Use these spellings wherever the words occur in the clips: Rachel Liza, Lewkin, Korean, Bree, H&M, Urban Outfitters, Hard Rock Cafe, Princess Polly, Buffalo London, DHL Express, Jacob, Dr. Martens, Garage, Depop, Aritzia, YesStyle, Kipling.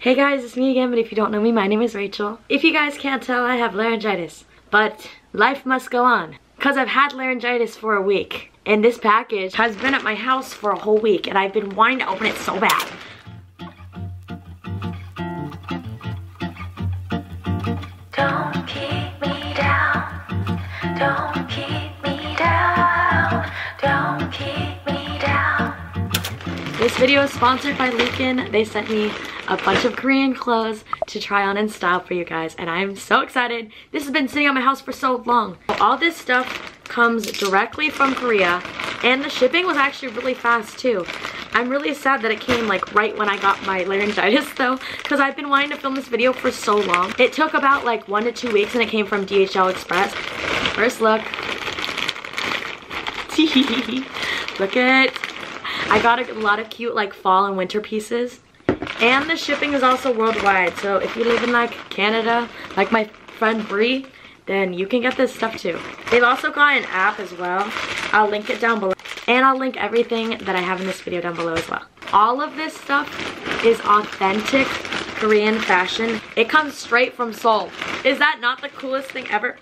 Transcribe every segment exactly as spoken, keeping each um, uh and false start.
Hey guys, it's me again, but if you don't know me, my name is Rachel. If you guys can't tell, I have laryngitis, but life must go on, because I've had laryngitis for a week, and this package has been at my house for a whole week, and I've been wanting to open it so bad. Don't keep me down, don't keep me down, don't keep me down. This video is sponsored by Lewkin. They sent me a bunch of Korean clothes to try on and style for you guys, and I'm so excited. This has been sitting on my house for so long. All this stuff comes directly from Korea, and the shipping was actually really fast too. I'm really sad that it came like right when I got my laryngitis though, because I've been wanting to film this video for so long. It took about like one to two weeks and it came from D H L Express. First look. Look at it. I got a lot of cute like fall and winter pieces. And the shipping is also worldwide, so if you live in like Canada, like my friend Bree, then you can get this stuff too. They've also got an app as well. I'll link it down below. And I'll link everything that I have in this video down below as well. All of this stuff is authentic Korean fashion. It comes straight from Seoul. Is that not the coolest thing ever?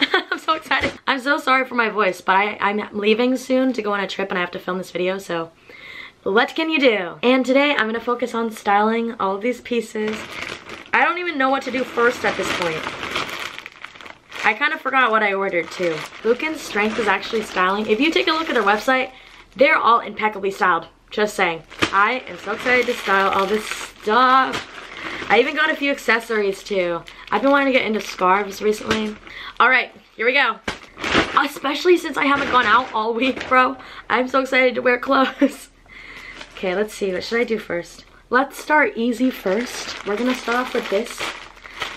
I'm so excited. I'm so sorry for my voice, but I, I'm leaving soon to go on a trip and I have to film this video, so what can you do? And today I'm gonna focus on styling all of these pieces. I don't even know what to do first at this point. I kind of forgot what I ordered too. Lewkin's strength is actually styling. If you take a look at their website, they're all impeccably styled, just saying. I am so excited to style all this stuff. I even got a few accessories too. I've been wanting to get into scarves recently. All right, here we go. Especially since I haven't gone out all week, bro. I'm so excited to wear clothes. Okay, let's see, what should I do first? Let's start easy first. We're gonna start off with this.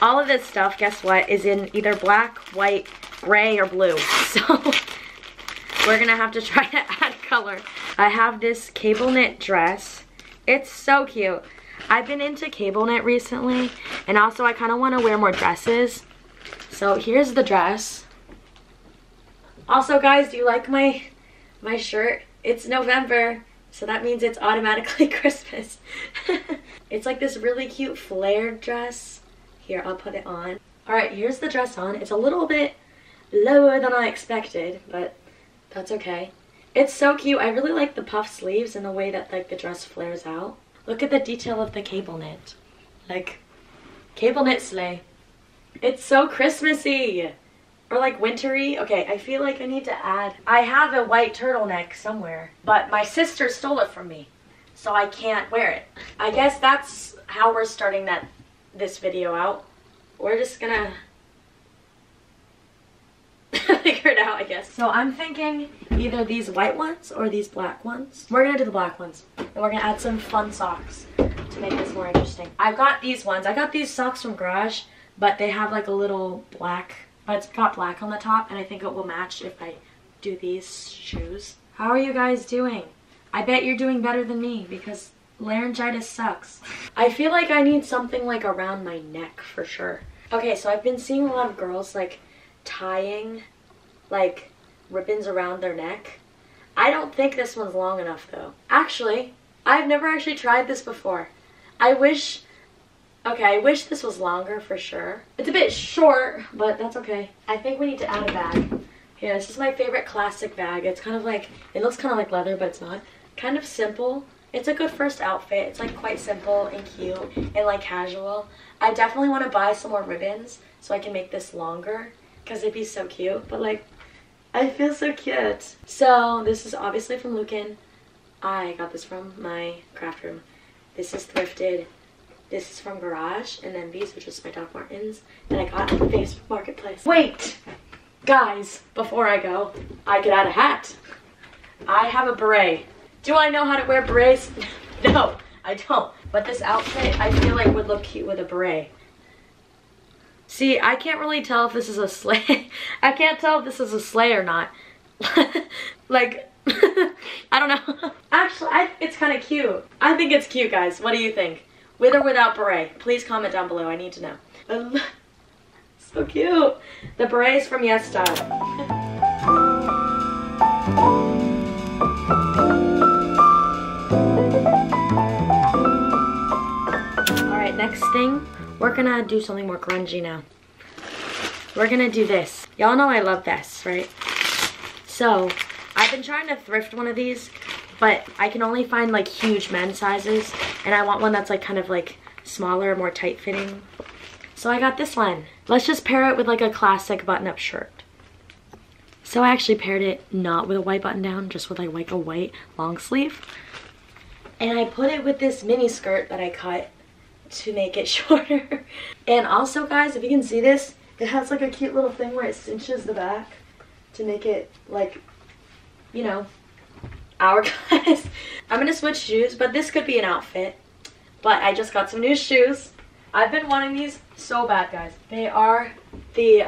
All of this stuff, guess what, is in either black, white, gray, or blue. So, we're gonna have to try to add color. I have this cable knit dress. It's so cute. I've been into cable knit recently, and also I kinda wanna wear more dresses. So here's the dress. Also guys, do you like my, my shirt? It's November. So that means it's automatically Christmas. It's like this really cute flared dress. Here, I'll put it on. All right, here's the dress on. It's a little bit lower than I expected, but that's okay. It's so cute. I really like the puff sleeves and the way that like the dress flares out. Look at the detail of the cable knit. Like, cable knit sleigh. It's so Christmassy. Or like wintery. Okay, I feel like I need to add. I have a white turtleneck somewhere, but my sister stole it from me, so I can't wear it. I guess that's how we're starting that this video out. We're just gonna figure it out, I guess. So I'm thinking either these white ones or these black ones. We're gonna do the black ones, and we're gonna add some fun socks to make this more interesting. I've got these ones. I got these socks from Garage, but they have like a little black. But it's got black on the top, and I think it will match if I do these shoes. How are you guys doing? I bet you're doing better than me, because laryngitis sucks. I feel like I need something like around my neck for sure. Okay, so I've been seeing a lot of girls like tying like ribbons around their neck. I don't think this one's long enough though. Actually, I've never actually tried this before. I wish... Okay, I wish this was longer for sure. It's a bit short, but that's okay. I think we need to add a bag. Yeah, this is my favorite classic bag. It's kind of like, it looks kind of like leather, but it's not. Kind of simple. It's a good first outfit. It's like quite simple and cute and like casual. I definitely want to buy some more ribbons so I can make this longer because it'd be so cute. But like, I feel so cute. So this is obviously from Lewkin. I got this from my craft room. This is thrifted. This is from Garage, and then these, which is my Doctor Martens, that I got on Facebook Marketplace. Wait! Guys, before I go, I could add a hat. I have a beret. Do I know how to wear berets? No, I don't. But this outfit, I feel like would look cute with a beret. See, I can't really tell if this is a sleigh. I can't tell if this is a sleigh or not. Like, I don't know. Actually, I, it's kind of cute. I think it's cute, guys. What do you think? With or without beret? Please comment down below. I need to know. Um, so cute. The beret is from YesStyle. next thing, we're gonna do something more grungy now. We're gonna do this. Y'all know I love vests, right? So I've been trying to thrift one of these, but I can only find like huge men's sizes, and I want one that's like kind of like smaller, more tight fitting. So I got this one. Let's just pair it with like a classic button-up shirt. So I actually paired it not with a white button-down, just with like, like a white long sleeve. And I put it with this mini skirt that I cut to make it shorter. And also guys, if you can see this, it has like a cute little thing where it cinches the back to make it like, you know, hourglass. I'm gonna switch shoes, but this could be an outfit. But I just got some new shoes. I've been wanting these so bad, guys. They are the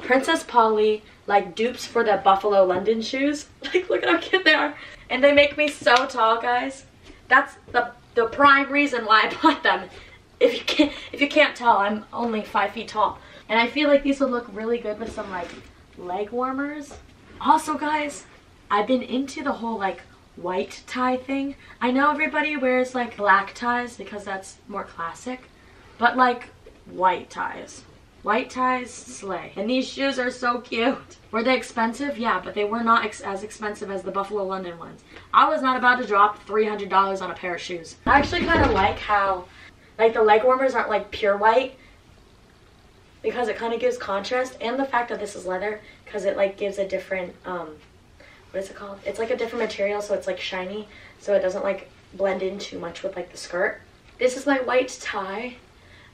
Princess Polly, like, dupes for the Buffalo London shoes. Like, look at how cute they are. And they make me so tall, guys. That's the the prime reason why I bought them. If you can't, if you can't tell, I'm only five feet tall. And I feel like these would look really good with some, like, leg warmers. Also, guys, I've been into the whole, like, white tie thing. I know everybody wears, like, black ties because that's more classic. But, like, white ties. White ties slay. And these shoes are so cute. Were they expensive? Yeah, but they were not ex as expensive as the Buffalo London ones. I was not about to drop three hundred dollars on a pair of shoes. I actually kind of like how, like, the leg warmers aren't, like, pure white, because it kind of gives contrast, and the fact that this is leather, because it, like, gives a different, um, what is it called? It's, like, a different material, so it's, like, shiny, so it doesn't, like, blend in too much with, like, the skirt. This is my white tie.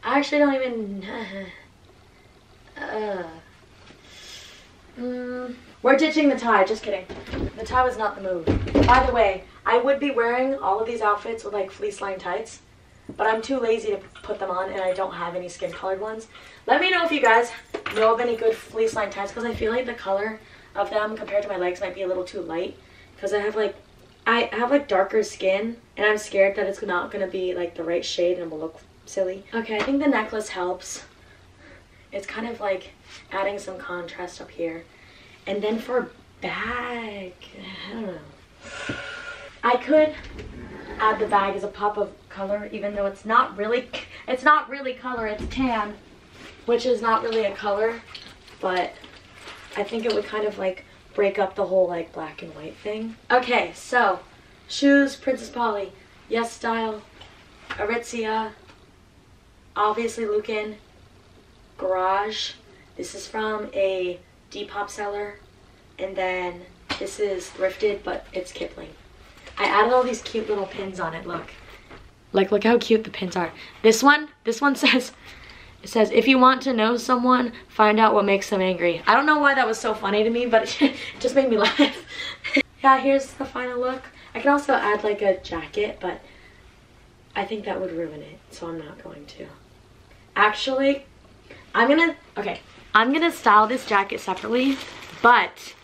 I actually don't even... Uh, mm, we're ditching the tie, just kidding. The tie was not the move. By the way, I would be wearing all of these outfits with like fleece lined tights, but I'm too lazy to put them on and I don't have any skin colored ones. Let me know if you guys know of any good fleece lined tights, because I feel like the color of them compared to my legs might be a little too light, because I have like, I have like darker skin and I'm scared that it's not going to be like the right shade and it will look silly. Okay, I think the necklace helps. It's kind of like adding some contrast up here. And then for bag, I don't know. I could add the bag as a pop of color, even though it's not really, it's not really color, it's tan, which is not really a color, but I think it would kind of like break up the whole like black and white thing. Okay, so shoes, Princess Polly, YesStyle, Aritzia, obviously Lewkin, Garage. This is from a Depop seller, and then this is thrifted, but it's Kipling. I added all these cute little pins on it. Look, like look how cute the pins are. This one, this one says, it says, if you want to know someone, find out what makes them angry. I don't know why that was so funny to me, but it just made me laugh. Yeah, here's the final look. I can also add like a jacket, but I think that would ruin it, so I'm not going to. Actually, I'm gonna, okay, I'm gonna style this jacket separately, but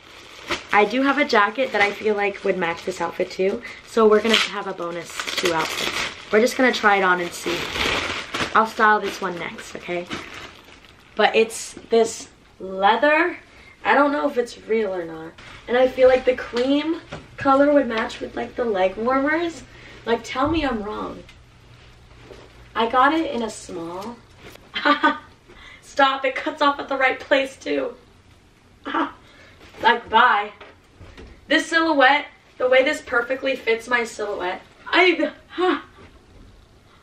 I do have a jacket that I feel like would match this outfit too, so we're gonna have a bonus two outfits. We're just gonna try it on and see. I'll style this one next, okay? But it's this leather, I don't know if it's real or not, and I feel like the cream color would match with like the leg warmers. Like, tell me I'm wrong. I got it in a small. Stop, it cuts off at the right place too. Ah, like, bye. This silhouette, the way this perfectly fits my silhouette. I, ah,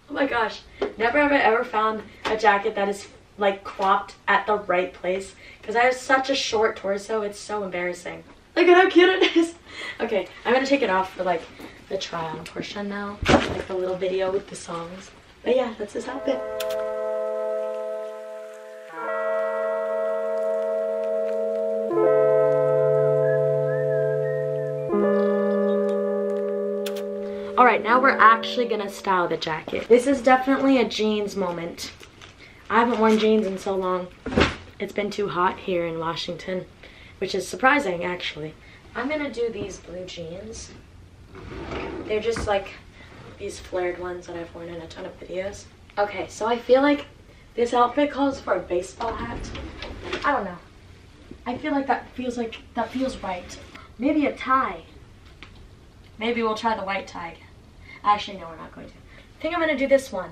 oh my gosh. Never have I ever found a jacket that is like cropped at the right place, because I have such a short torso, it's so embarrassing. Look at how cute it is. Okay, I'm gonna take it off for like the try on portion now, like the little video with the songs. But yeah, that's this outfit. Alright, now we're actually gonna style the jacket. This is definitely a jeans moment. I haven't worn jeans in so long. It's been too hot here in Washington, which is surprising actually. I'm gonna do these blue jeans. They're just like these flared ones that I've worn in a ton of videos. Okay, so I feel like this outfit calls for a baseball hat. I don't know. I feel like that feels like, that feels right. Maybe a tie. Maybe we'll try the white tie again. Actually, no, we're not going to. I think I'm gonna do this one.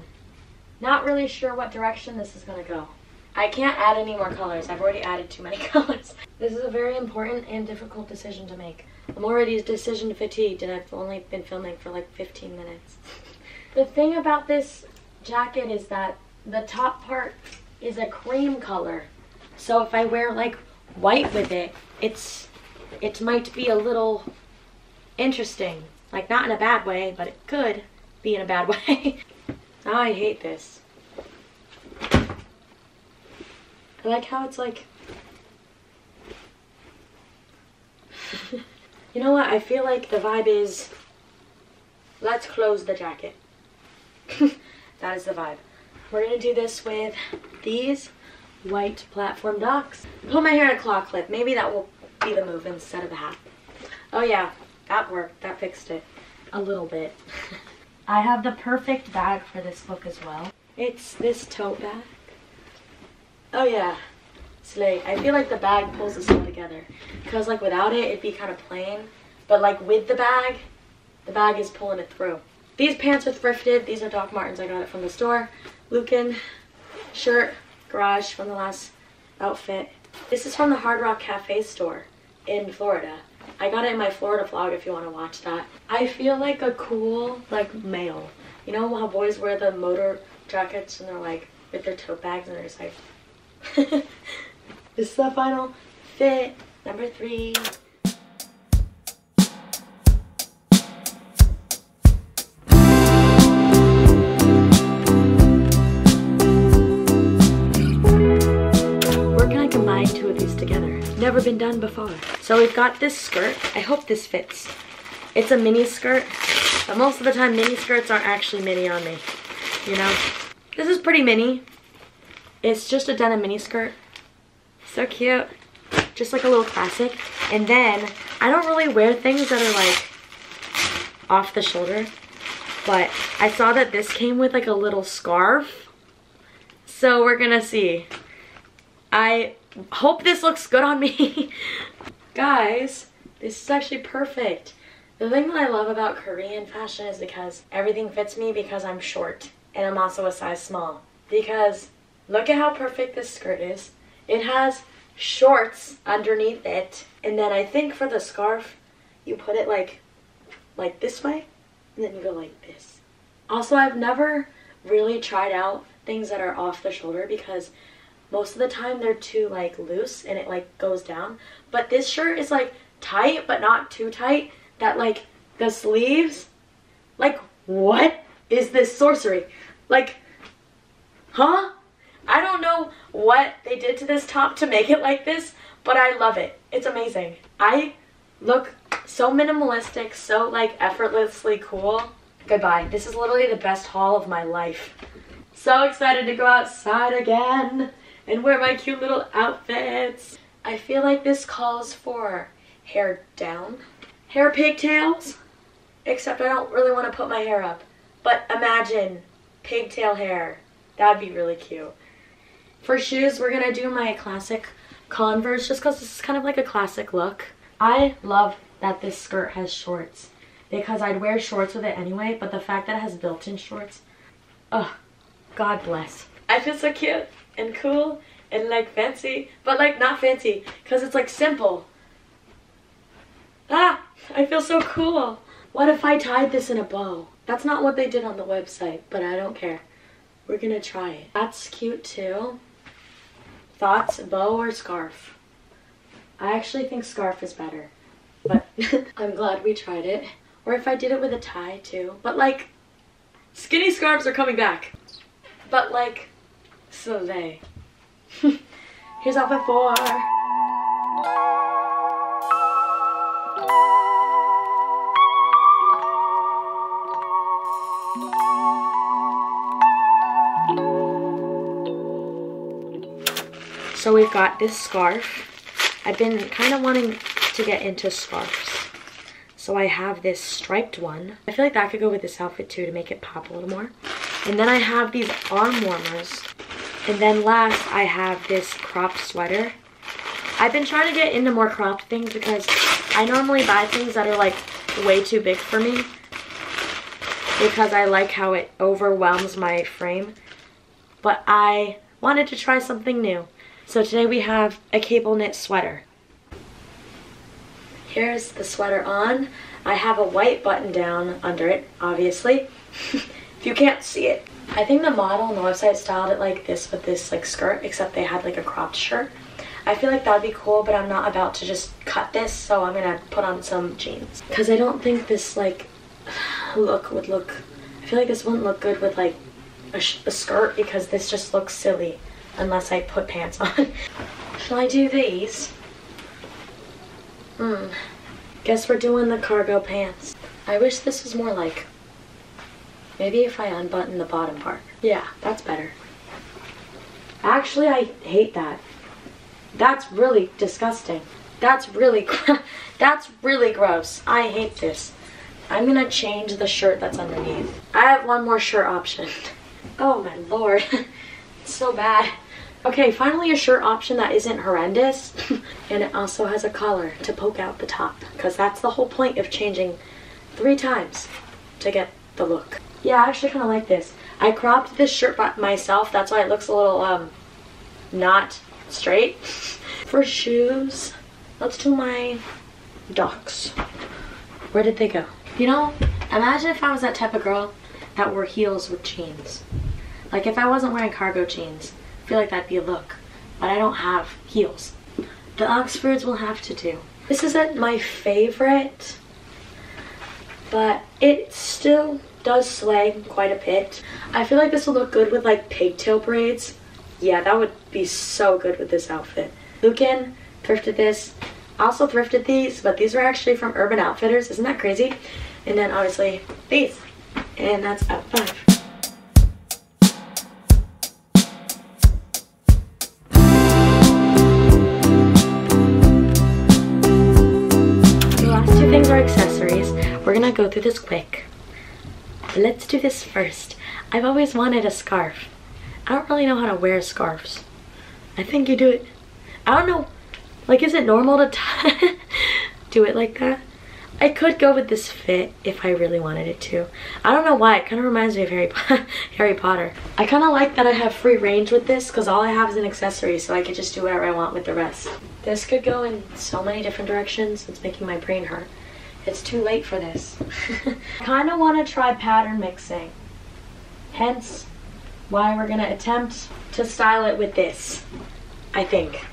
Not really sure what direction this is going to go. I can't add any more colors. I've already added too many colors. This is a very important and difficult decision to make. I'm already decision fatigued and I've only been filming for like fifteen minutes. The thing about this jacket is that the top part is a cream color. So if I wear like white with it, it's it might be a little interesting. Like, not in a bad way, but it could be in a bad way. I hate this. I like how it's like... You know what? I feel like the vibe is... Let's close the jacket. That is the vibe. We're gonna do this with these white platform docks. Put my hair in a claw clip. Maybe that will be the move instead of a hat. Oh yeah, that worked. That fixed it. A little bit. I have the perfect bag for this look as well. It's this tote bag. Oh yeah. Slay. I feel like the bag pulls this all together. Because like without it, it'd be kind of plain. But like with the bag, the bag is pulling it through. These pants are thrifted. These are Doctor Martens. I got it from the store. Lewkin shirt. Garage from the last outfit. This is from the Hard Rock Cafe store in Florida. I got it in my Florida vlog if you want to watch that. I feel like a cool, like, male. You know how boys wear the motor jackets and they're like, with their tote bags and they're just like... This is the final fit, number three. Never been done before. So we've got this skirt. I hope this fits. It's a mini skirt, but most of the time mini skirts aren't actually mini on me, you know? This is pretty mini. It's just a denim mini skirt. So cute. Just like a little classic. And then I don't really wear things that are like off the shoulder, but I saw that this came with like a little scarf. So we're gonna see. I hope this looks good on me. Guys, this is actually perfect. The thing that I love about Korean fashion is because everything fits me because I'm short and I'm also a size small. Because look at how perfect this skirt is. It has shorts underneath it, and then I think for the scarf you put it like like this way and then you go like this. Also, I've never really tried out things that are off the shoulder because most of the time they're too like loose and it like goes down. But this shirt is like tight but not too tight that like the sleeves, like what is this sorcery? Like, huh? I don't know what they did to this top to make it like this, but I love it. It's amazing. I look so minimalistic, so like effortlessly cool. Goodbye. This is literally the best haul of my life. So excited to go outside again and wear my cute little outfits. I feel like this calls for hair down, hair pigtails, except I don't really want to put my hair up, but imagine pigtail hair. That'd be really cute. For shoes, we're gonna do my classic Converse just because this is kind of like a classic look. I love that this skirt has shorts because I'd wear shorts with it anyway, but the fact that it has built-in shorts, ugh, God bless. I feel so cute and cool and like fancy, but like not fancy because it's like simple. Ah, I feel so cool. What if I tied this in a bow? That's not what they did on the website, but I don't care. We're gonna try it. That's cute too. Thoughts, bow or scarf? I actually think scarf is better, but I'm glad we tried it. Or if I did it with a tie too, but like skinny scarves are coming back, but like so they. Here's outfit four. So we've got this scarf. I've been kind of wanting to get into scarves. So I have this striped one. I feel like that could go with this outfit too to make it pop a little more. And then I have these arm warmers. And then last, I have this cropped sweater. I've been trying to get into more cropped things because I normally buy things that are like way too big for me because I like how it overwhelms my frame. but I wanted to try something new. So today we have a cable knit sweater. Here's the sweater on. I have a white button down under it, obviously, if you can't see it. I think the model on the website styled it like this with this like skirt, except they had like a cropped shirt. I feel like that'd be cool, but I'm not about to just cut this, so I'm gonna put on some jeans. Cause I don't think this like look would look, I feel like this wouldn't look good with like a, sh a skirt because this just looks silly unless I put pants on. Shall I do these? Hmm, guess we're doing the cargo pants. I wish this was more like, maybe if I unbutton the bottom part. Yeah, that's better. Actually, I hate that. That's really disgusting. That's really, that's really gross. I hate this. I'm gonna change the shirt that's underneath. I have one more shirt option. Oh my lord, it's so bad. Okay, finally a shirt option that isn't horrendous. And it also has a collar to poke out the top, because that's the whole point of changing three times to get the look. Yeah, I actually kind of like this. I cropped this shirt by myself, that's why it looks a little, um, not straight. For shoes, let's do my Docs. Where did they go? You know, imagine if I was that type of girl that wore heels with jeans. Like if I wasn't wearing cargo jeans, I feel like that'd be a look, but I don't have heels. The Oxfords will have to do. This isn't my favorite, but it still does slay quite a bit. I feel like this will look good with like pigtail braids. Yeah, that would be so good with this outfit. Lewkin thrifted this. Also thrifted these, but these were actually from Urban Outfitters. Isn't that crazy? And then obviously these. And that's out five. The last two things are accessories. We're gonna go through this quick. Let's do this first. I've always wanted a scarf. I don't really know how to wear scarves. I think you do it. I don't know. Like, is it normal to t do it like that? I could go with this fit if I really wanted it to. I don't know why. It kind of reminds me of Harry, po Harry Potter. I kind of like that I have free range with this because all I have is an accessory, so I could just do whatever I want with the rest. This could go in so many different directions. It's making my brain hurt. It's too late for this. I kind of want to try pattern mixing. Hence why we're going to attempt to style it with this, I think.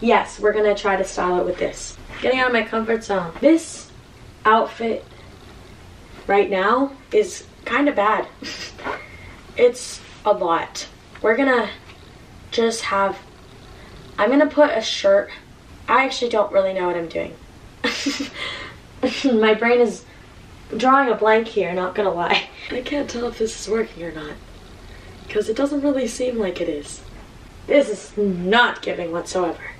Yes, we're gonna try to style it with this. Getting out of my comfort zone. This outfit right now is kind of bad. It's a lot. We're gonna just have, I'm gonna put a shirt. I actually don't really know what I'm doing. My brain is drawing a blank here, not gonna lie. I can't tell if this is working or not, because it doesn't really seem like it is. This is not giving whatsoever.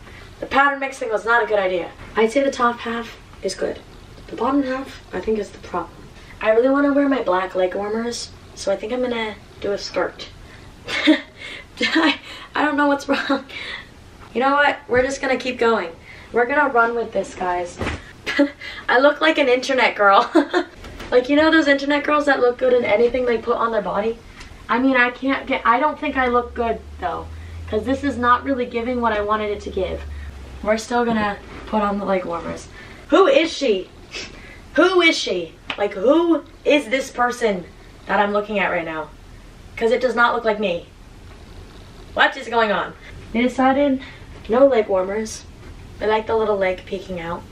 The pattern mixing was not a good idea. I'd say the top half is good. The bottom half, I think, is the problem. I really want to wear my black leg warmers, so I think I'm gonna do a skirt. I, I don't know what's wrong. You know what? We're just gonna keep going. We're gonna run with this, guys. I look like an internet girl. Like, you know those internet girls that look good in anything they put on their body? I mean, I can't get, I don't think I look good, though, because this is not really giving what I wanted it to give. We're still gonna put on the leg warmers. Who is she? Who is she? Like, who is this person that I'm looking at right now? Because it does not look like me. What is going on? They decided no leg warmers. I like the little leg peeking out.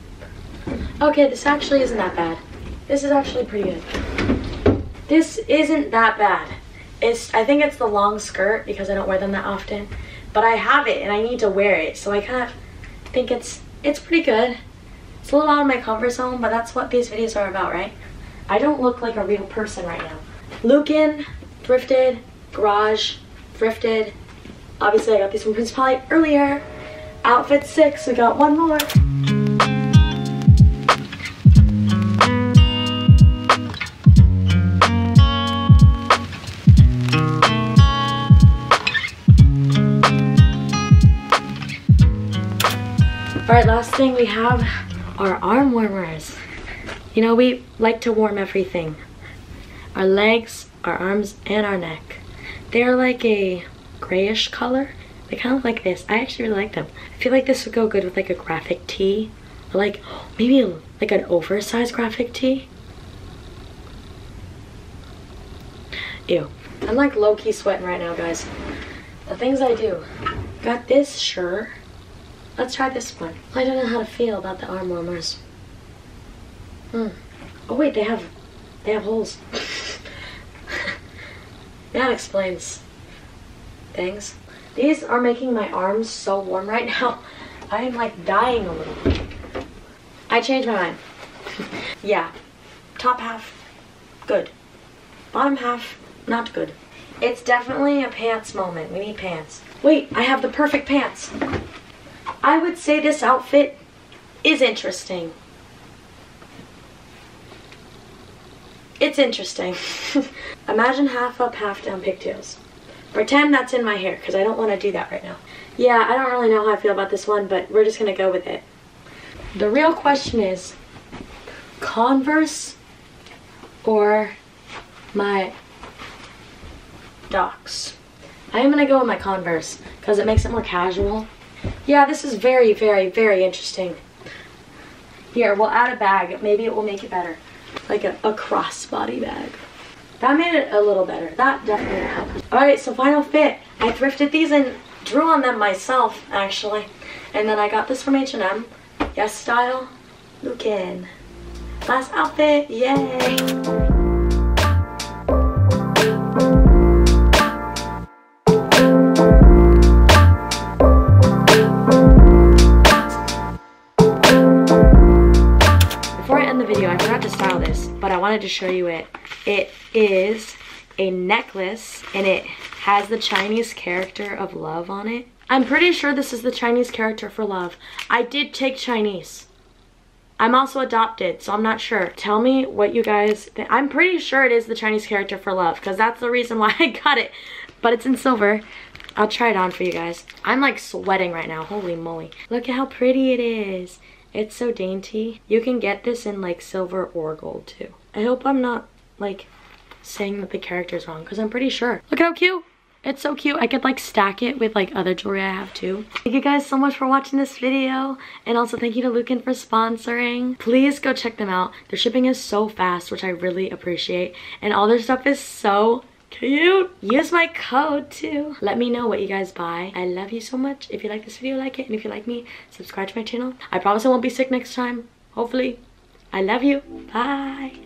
Okay, this actually isn't that bad. This is actually pretty good. This isn't that bad. It's, I think it's the long skirt because I don't wear them that often. But I have it and I need to wear it, so I kind of think it's it's pretty good. It's a little out of my comfort zone, but that's what these videos are about, right? I don't look like a real person right now. Lewkin thrifted, Garage thrifted. Obviously I got these from Princess Polly earlier. Outfit six, we got one more. Alright, last thing we have are arm warmers. You know, we like to warm everything. Our legs, our arms, and our neck. They're like a grayish color. They kind of look like this. I actually really like them. I feel like this would go good with like a graphic tee. Or like maybe like an oversized graphic tee. Ew. I'm like low-key sweating right now, guys. The things I do. Got this shirt. Let's try this one. I don't know how to feel about the arm warmers. Hmm. Oh wait, they have they have holes. That explains things. These are making my arms so warm right now. I am like dying a little. I changed my mind. Yeah. Top half, good. Bottom half, not good. It's definitely a pants moment. We need pants. Wait, I have the perfect pants. I would say this outfit is interesting. It's interesting. Imagine half up, half down pigtails. Pretend that's in my hair, because I don't want to do that right now. Yeah, I don't really know how I feel about this one, but we're just going to go with it. The real question is, Converse or my Docs? I am going to go with my Converse, because it makes it more casual. Yeah, this is very, very, very interesting. Here, we'll add a bag. Maybe it will make it better. Like a, a crossbody bag. That made it a little better. That definitely helped. Alright, so final fit. I thrifted these and drew on them myself, actually. And then I got this from H and M. YesStyle, Lewkin. Last outfit, yay! To show you it. It is a necklace and it has the Chinese character of love on it. I'm pretty sure this is the Chinese character for love. I did take Chinese. I'm also adopted, so I'm not sure. Tell me what you guys think. I'm pretty sure it is the Chinese character for love because that's the reason why I got it, but it's in silver. I'll try it on for you guys. I'm like sweating right now. Holy moly. Look at how pretty it is. It's so dainty. You can get this in like silver or gold too. I hope I'm not like saying that the character's wrong because I'm pretty sure. Look how cute. It's so cute. I could like stack it with like other jewelry I have too. Thank you guys so much for watching this video. And also thank you to Lewkin for sponsoring. Please go check them out. Their shipping is so fast, which I really appreciate. And all their stuff is so cute. Use my code too. Let me know what you guys buy. I love you so much. If you like this video, like it. And if you like me, subscribe to my channel. I promise I won't be sick next time. Hopefully. I love you. Bye.